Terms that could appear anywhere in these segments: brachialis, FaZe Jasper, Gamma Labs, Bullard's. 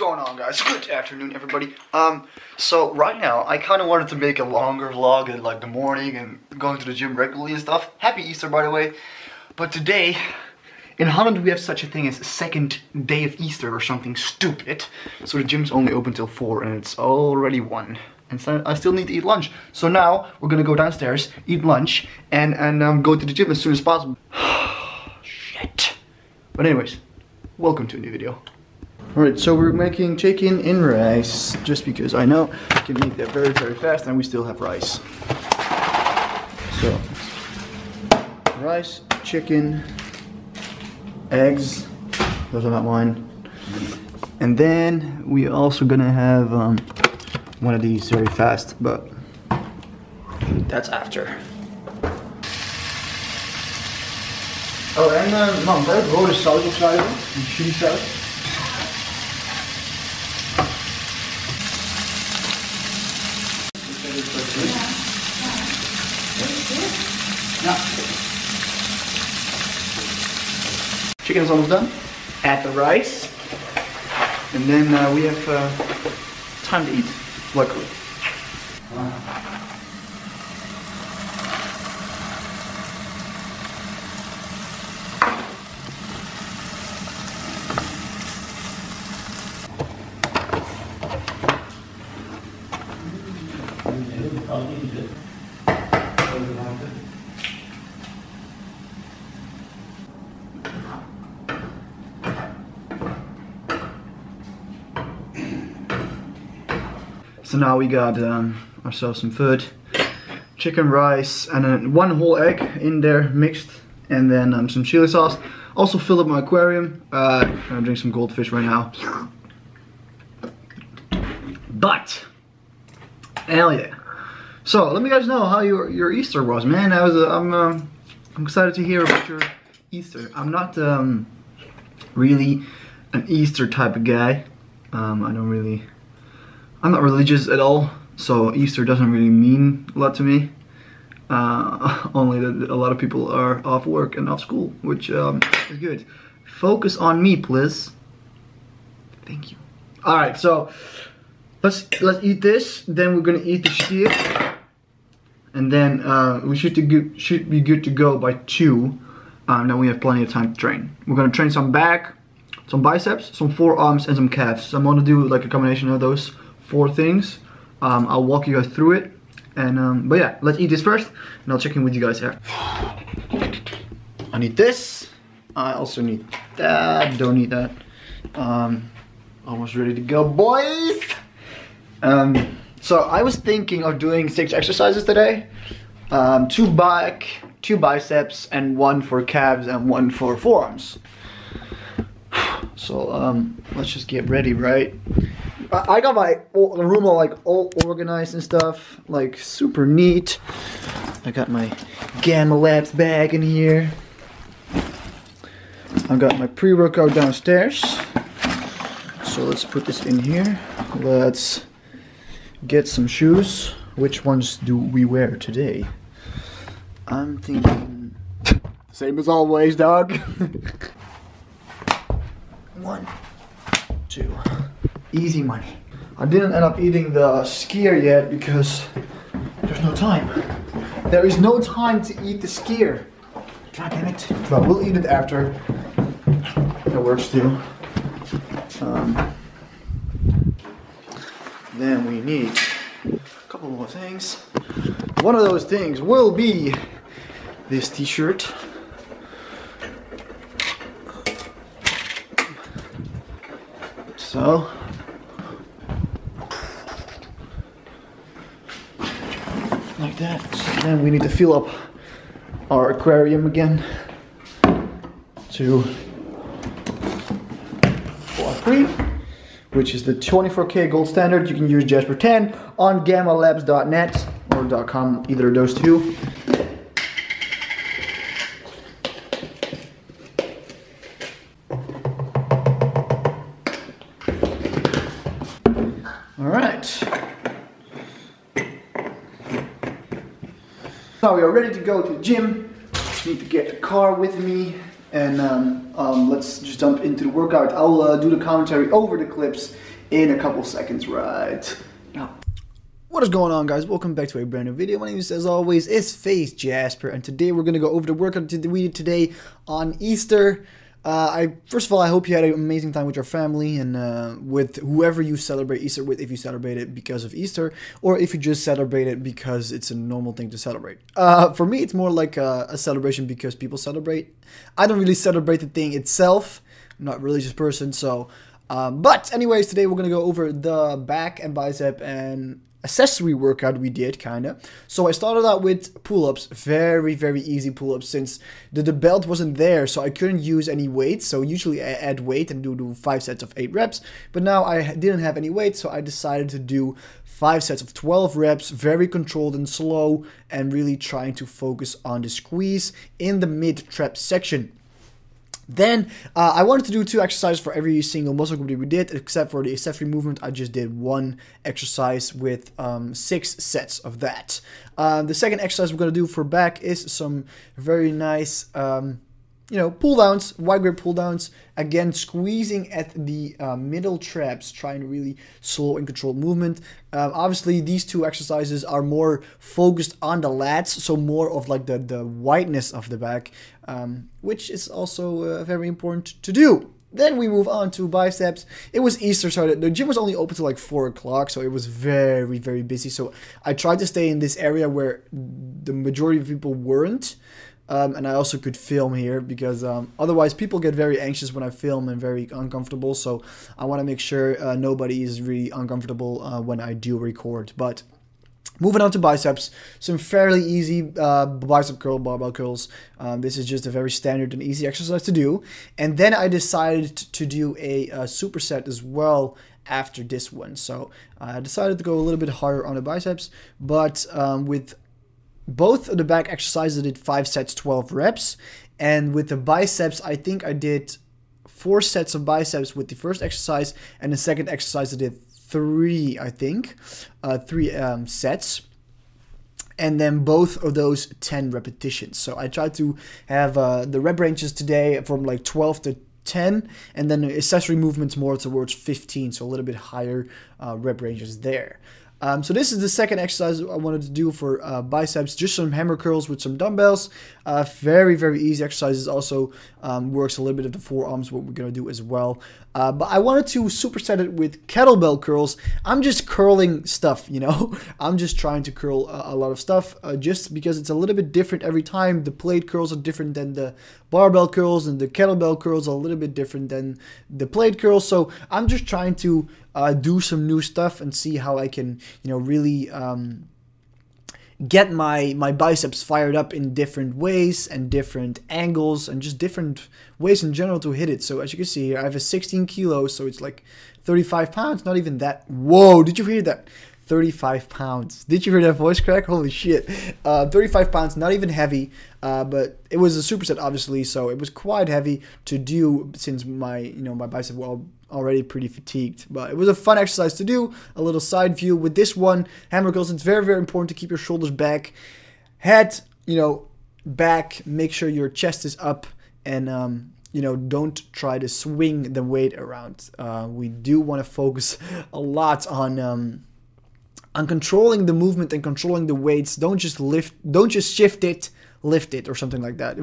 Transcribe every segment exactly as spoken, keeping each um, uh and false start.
Going on, guys? Good afternoon, everybody. Um, so right now, I kind of wanted to make a longer vlog in like the morning and going to the gym regularly and stuff. Happy Easter, by the way. But today, in Holland, we have such a thing as second day of Easter or something stupid. So the gym's only open till four, and it's already one. And so I still need to eat lunch. So now we're gonna go downstairs, eat lunch, and and um, go to the gym as soon as possible. Shit. But anyways, welcome to a new video. Alright, so we're making chicken and rice, just because I know I can make that very, very fast, and we still have rice. So, rice, chicken, eggs, those are not mine. And then we're also gonna have um, one of these very fast, but that's after. Oh, and uh, mom, can I roll the saus opschrijven? The chili saus? Chicken is almost done. Add the rice, and then uh, we have uh, time to eat. Luckily. So now we got um, ourselves some food, chicken, rice, and then one whole egg in there mixed, and then um, some chili sauce. Also filled up my aquarium. Uh, I'm gonna drink some goldfish right now. But hell yeah! So let me guys know how your your Easter was, man. I was uh, I'm uh, I'm excited to hear about your Easter. I'm not um, really an Easter type of guy. Um, I don't really. I'm not religious at all, so Easter doesn't really mean a lot to me. Uh, only that a lot of people are off work and off school, which um, is good. Focus on me, please. Thank you. All right, so let's let's eat this. Then we're gonna eat the shtier, and then uh, we should to should be good to go by two. Um, then we have plenty of time to train. We're gonna train some back, some biceps, some forearms, and some calves. So I'm gonna do like a combination of those four things. um, I'll walk you guys through it, and um, but yeah, let's eat this first, and I'll check in with you guys here. I need this, I also need that, don't need that. Um, almost ready to go, boys. Um, so I was thinking of doing six exercises today, um, two back, two biceps, and one for calves and one for forearms. So um, let's just get ready, right? I got my room all like all organized and stuff, like super neat. I got my Gamma Labs bag in here. I got my pre-workout downstairs. So let's put this in here. Let's get some shoes. Which ones do we wear today? I'm thinking same as always, dog. One, two. Easy money. I didn't end up eating the skier yet because there's no time. There is no time to eat the skier. God damn it. But we'll eat it after. That works too. Um, then we need a couple more things. One of those things will be this t-shirt. So. Like that. So then we need to fill up our aquarium again to four three, which is the twenty-four K gold standard. You can use Jasper ten on gamma labs dot net or .com, either of those two. Now we are ready to go to the gym. Need to get the car with me, and um, um, let's just jump into the workout. I'll uh, do the commentary over the clips in a couple seconds right now. What is going on, guys? Welcome back to a brand new video. My name is, as always, is FaZe Jasper, and today we're going to go over the workout that we did today on Easter. Uh, I first of all, I hope you had an amazing time with your family and uh, with whoever you celebrate Easter with, if you celebrate it because of Easter, or if you just celebrate it because it's a normal thing to celebrate. Uh, for me, it's more like a, a celebration because people celebrate. I don't really celebrate the thing itself. I'm not a religious person, so... Uh, but anyways, today we're going to go over the back and bicep and... accessory workout we did, kind of. So I started out with pull-ups, very very easy pull-ups, since the, the belt wasn't there, so I couldn't use any weight. So usually I add weight and do, do five sets of eight reps, but now I didn't have any weight, so I decided to do five sets of twelve reps, very controlled and slow, and really trying to focus on the squeeze in the mid trap section. Then uh, I wanted to do two exercises for every single muscle group that we did, except for the accessory movement. I just did one exercise with um, six sets of that. Uh, the second exercise we're going to do for back is some very nice, um, you know, pull downs, wide grip pull downs. Again, squeezing at the uh, middle traps, trying to really slow and controlled movement. Um, obviously, these two exercises are more focused on the lats, so more of like the, the wideness of the back, um, which is also uh, very important to do. Then we move on to biceps. It was Easter, so the gym was only open till like four o'clock, so it was very, very busy. So I tried to stay in this area where the majority of people weren't. Um, and I also could film here because um, otherwise people get very anxious when I film and very uncomfortable. So I want to make sure uh, nobody is really uncomfortable uh, when I do record. But moving on to biceps, some fairly easy uh, bicep curl, barbell curls. Um, this is just a very standard and easy exercise to do. And then I decided to do a, a superset as well after this one. So I decided to go a little bit harder on the biceps, but um, with both of the back exercises I did five sets, twelve reps, and with the biceps I think I did four sets of biceps with the first exercise, and the second exercise I did three, I think, uh, three um, sets, and then both of those ten repetitions. So I tried to have uh, the rep ranges today from like twelve to ten, and then the accessory movements more towards fifteen, so a little bit higher uh, rep ranges there. Um, so this is the second exercise I wanted to do for uh, biceps, just some hammer curls with some dumbbells. Uh, very, very easy exercises, also um, works a little bit of the forearms, what we're going to do as well. Uh, but I wanted to superset it with kettlebell curls. I'm just curling stuff, you know. I'm just trying to curl a, a lot of stuff uh, just because it's a little bit different every time. The plate curls are different than the barbell curls, and the kettlebell curls are a little bit different than the plate curls. So I'm just trying to... Uh, do some new stuff and see how I can, you know, really um, get my my biceps fired up in different ways and different angles and just different ways in general to hit it. So as you can see here, I have a sixteen kilos, so it's like thirty-five pounds, not even that. Whoa, did you hear that? thirty-five pounds. Did you hear that voice crack? Holy shit. Uh, thirty-five pounds, not even heavy, uh, but it was a superset obviously, so it was quite heavy to do since my, you know, my biceps were already pretty fatigued. But it was a fun exercise to do, a little side view. With this one, hammer curls, it's very, very important to keep your shoulders back, head, you know, back, make sure your chest is up, and, um, you know, don't try to swing the weight around. Uh, we do want to focus a lot on... Um, And controlling the movement and controlling the weights. Don't just lift, don't just shift it, lift it or something like that.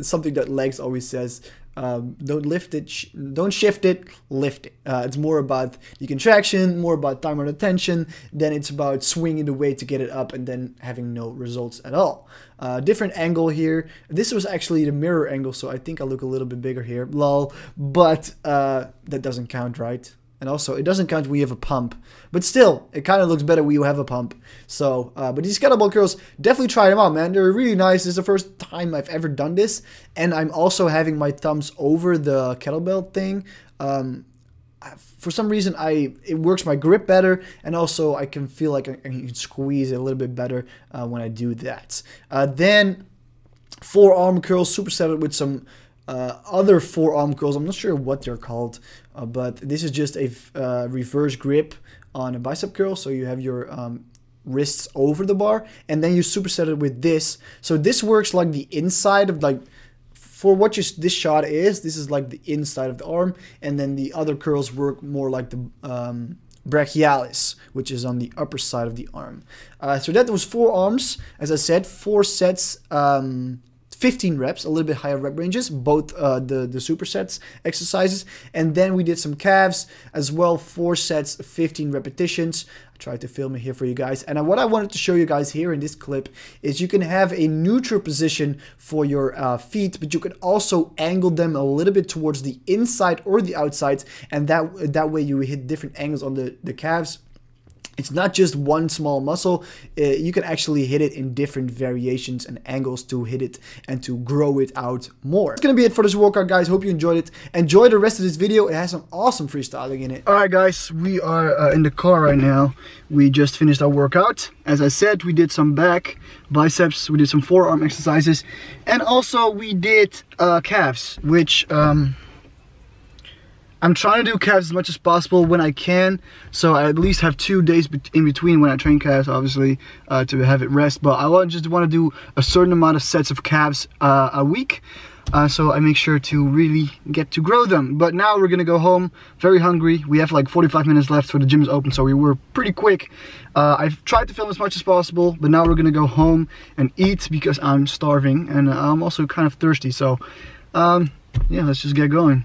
Something that Legs always says, um, don't lift it, sh don't shift it, lift it. Uh, it's more about the contraction, more about time under tension, than it's about swinging the weight to get it up and then having no results at all. Uh, different angle here. This was actually the mirror angle, so I think I look a little bit bigger here, lol. But uh, that doesn't count, right? And also, it doesn't count when you have a pump. But still, it kind of looks better when you have a pump. So, uh, but these kettlebell curls, definitely try them out, man. They're really nice. This is the first time I've ever done this. And I'm also having my thumbs over the kettlebell thing. Um, for some reason, I it works my grip better. And also, I can feel like I can squeeze it a little bit better uh, when I do that. Uh, then, forearm curls, superset with some... Uh, other forearm curls. I'm not sure what they're called, uh, but this is just a uh, reverse grip on a bicep curl. So you have your um, wrists over the bar, and then you superset it with this. So this works like the inside of like for what you, this shot is, this is like the inside of the arm, and then the other curls work more like the um, brachialis, which is on the upper side of the arm. Uh, so that was four arms, as I said, four sets, um, fifteen reps, a little bit higher rep ranges, both uh, the, the supersets exercises. And then we did some calves as well, four sets, fifteen repetitions. I tried to film it here for you guys. And what I wanted to show you guys here in this clip is you can have a neutral position for your uh, feet, but you can also angle them a little bit towards the inside or the outside. And that, that way you hit different angles on the, the calves. It's not just one small muscle, uh, you can actually hit it in different variations and angles to hit it and to grow it out more. It's gonna be it for this workout, guys. Hope you enjoyed it. Enjoy the rest of this video, it has some awesome freestyling in it. Alright guys, we are uh, in the car right now. We just finished our workout. As I said, we did some back, biceps, we did some forearm exercises, and also we did uh, calves, which... Um, I'm trying to do calves as much as possible when I can, so I at least have two days in between when I train calves, obviously, uh, to have it rest. But I just want to do a certain amount of sets of calves uh, a week, uh, so I make sure to really get to grow them. But now we're gonna go home, very hungry. We have like forty-five minutes left for the gym's open, so we were pretty quick. Uh, I've tried to film as much as possible, but now we're gonna go home and eat because I'm starving and I'm also kind of thirsty. So um, yeah, let's just get going.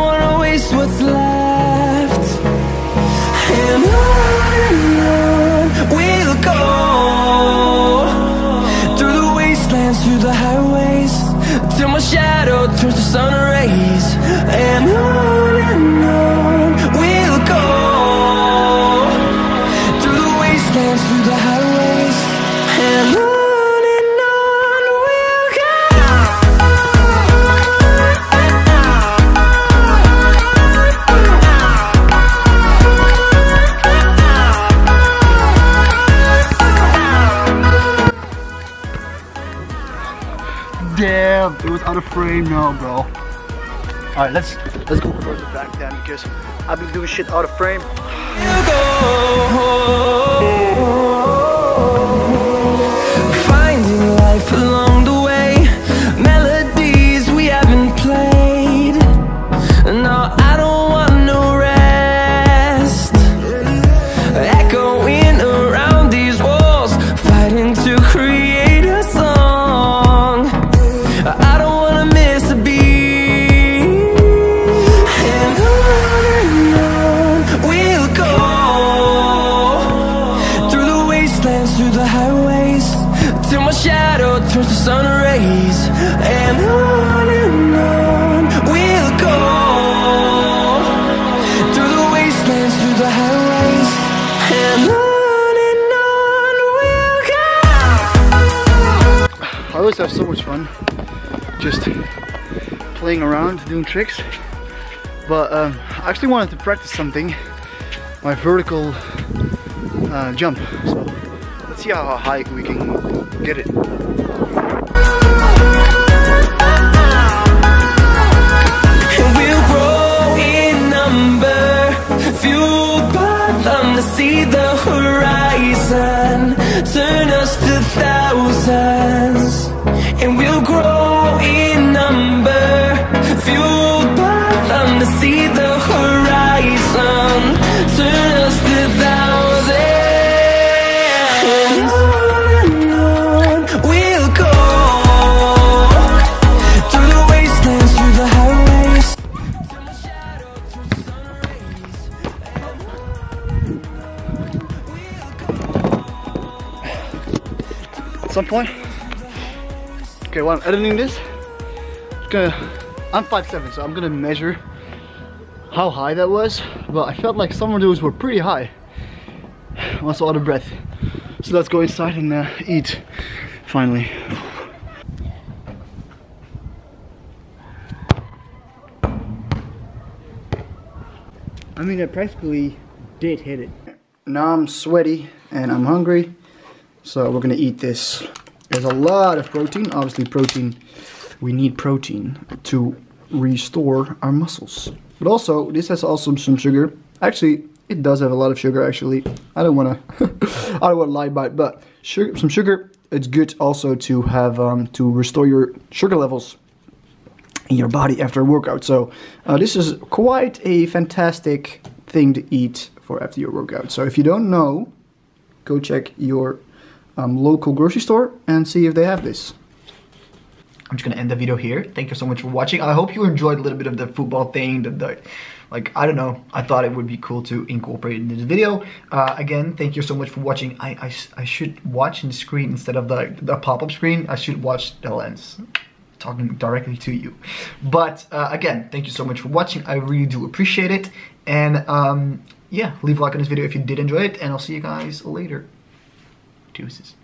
wanna waste what's left. And on we'll go, through the wastelands, through the highways, till my shadow turns to sun rays. And on and on we'll go, through the wastelands, through the highways. And on it was out of frame now, bro. Alright, let's let's go further back then because I've been doing shit out of frame. You go. Finding life along the way, melodies we haven't played. No, I don't want no rest. Echoing around these walls, fighting to create a song. I don't wanna miss a beat. And on and on we'll go, through the wastelands, through the highways, till my shadow turns to sun rays. And on and on we'll go, through the wastelands, through the highways. And on and on we'll go. I always have so much fun just playing around, doing tricks, but um, I actually wanted to practice something, my vertical uh, jump, so let's see how high we can get it. And we'll grow in number, fueled by them to see the horizon, turn us to thousands. And we'll grow in number, fueled by them to see the horizon, turn us to thousands. And on and on we'll go, through the wastelands, through the highways, till the shadow turns to sun rays. We'll go. At some point, okay, while I'm editing this, I'm gonna, I'm five seven, so I'm gonna measure how high that was, but I felt like some of those were pretty high. I'm also out of breath, so let's go inside and uh, eat, finally. I mean, I practically did hit it. Now I'm sweaty and I'm hungry, so we're gonna eat this. There's a lot of protein, obviously protein. We need protein to restore our muscles. But also, this has also some sugar. Actually, it does have a lot of sugar, actually. I don't wanna, I don't wanna lie about it, but sugar, some sugar, it's good also to have, um, to restore your sugar levels in your body after a workout. So uh, this is quite a fantastic thing to eat for after your workout. So if you don't know, go check your um, local grocery store and see if they have this. I'm just gonna end the video here. Thank you so much for watching. I hope you enjoyed a little bit of the football thing, the, the, like, I don't know, I thought it would be cool to incorporate into the video. Uh, again, thank you so much for watching. I, I, I should watch in the screen instead of the, the pop-up screen. I should watch the lens, talking directly to you. But uh, again, thank you so much for watching. I really do appreciate it. And um, yeah, leave a like on this video if you did enjoy it, and I'll see you guys later. Deuces.